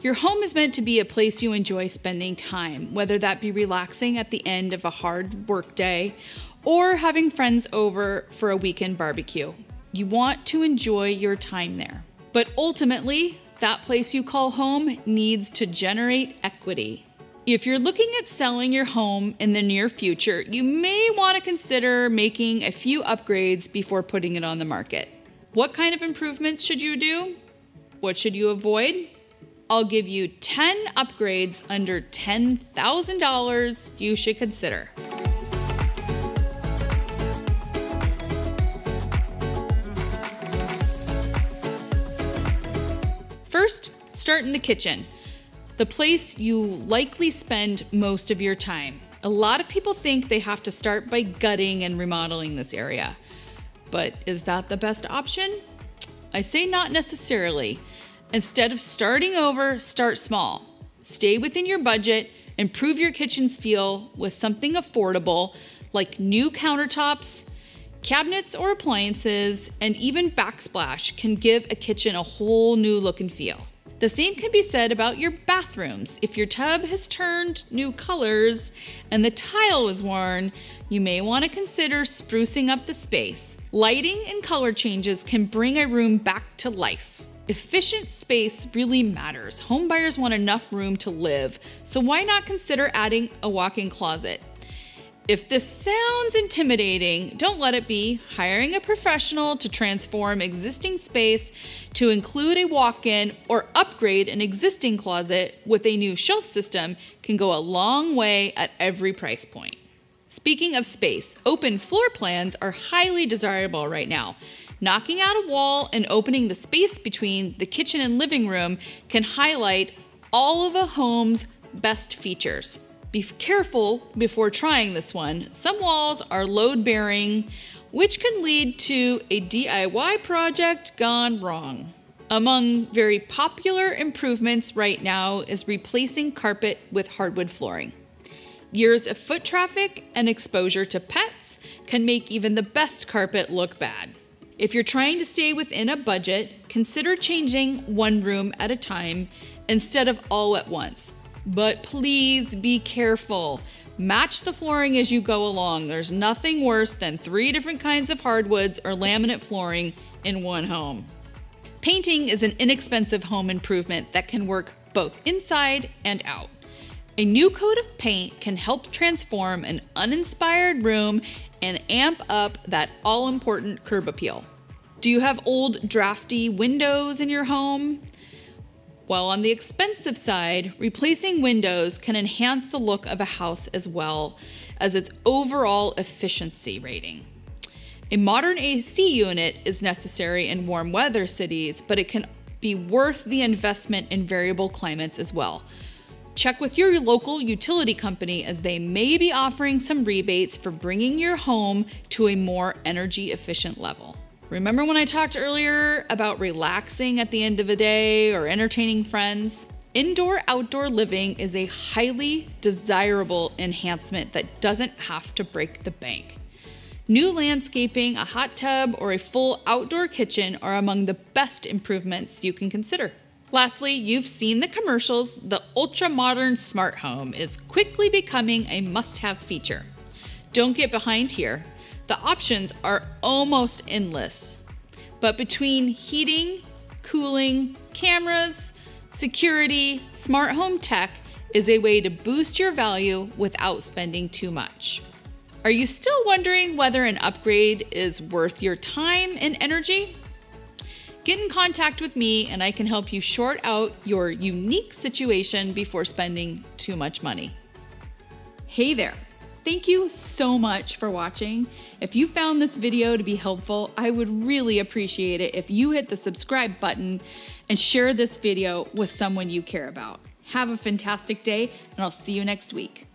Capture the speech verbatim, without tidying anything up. Your home is meant to be a place you enjoy spending time, whether that be relaxing at the end of a hard work day or having friends over for a weekend barbecue. You want to enjoy your time there. But ultimately, that place you call home needs to generate equity. If you're looking at selling your home in the near future, you may want to consider making a few upgrades before putting it on the market. What kind of improvements should you do? What should you avoid? I'll give you ten upgrades under ten thousand dollars you should consider. First, start in the kitchen, the place you likely spend most of your time. A lot of people think they have to start by gutting and remodeling this area, but is that the best option? I say not necessarily. Instead of starting over, start small. Stay within your budget, improve your kitchen's feel with something affordable like new countertops, cabinets or appliances, and even backsplash can give a kitchen a whole new look and feel. The same can be said about your bathrooms. If your tub has turned new colors and the tile was worn, you may want to consider sprucing up the space. Lighting and color changes can bring a room back to life. Efficient space really matters. Homebuyers want enough room to live, so why not consider adding a walk-in closet? If this sounds intimidating, don't let it be. Hiring a professional to transform existing space to include a walk-in or upgrade an existing closet with a new shelf system can go a long way at every price point. Speaking of space, open floor plans are highly desirable right now. Knocking out a wall and opening the space between the kitchen and living room can highlight all of a home's best features. Be careful before trying this one. Some walls are load-bearing, which can lead to a D I Y project gone wrong. Among very popular improvements right now is replacing carpet with hardwood flooring. Years of foot traffic and exposure to pets can make even the best carpet look bad. If you're trying to stay within a budget, consider changing one room at a time instead of all at once. But please be careful. Match the flooring as you go along. There's nothing worse than three different kinds of hardwoods or laminate flooring in one home. Painting is an inexpensive home improvement that can work both inside and out. A new coat of paint can help transform an uninspired room and amp up that all-important curb appeal. Do you have old, drafty windows in your home? While on the expensive side, replacing windows can enhance the look of a house as well as its overall efficiency rating. A modern A C unit is necessary in warm weather cities, but it can be worth the investment in variable climates as well. Check with your local utility company as they may be offering some rebates for bringing your home to a more energy efficient level. Remember when I talked earlier about relaxing at the end of a day or entertaining friends? Indoor-outdoor living is a highly desirable enhancement that doesn't have to break the bank. New landscaping, a hot tub, or a full outdoor kitchen are among the best improvements you can consider. Lastly, you've seen the commercials. The ultra-modern smart home is quickly becoming a must-have feature. Don't get behind here. The options are almost endless, but between heating, cooling, cameras, security, smart home tech is a way to boost your value without spending too much. Are you still wondering whether an upgrade is worth your time and energy? Get in contact with me and I can help you sort out your unique situation before spending too much money. Hey there. Thank you so much for watching. If you found this video to be helpful, I would really appreciate it if you hit the subscribe button and share this video with someone you care about. Have a fantastic day, and I'll see you next week.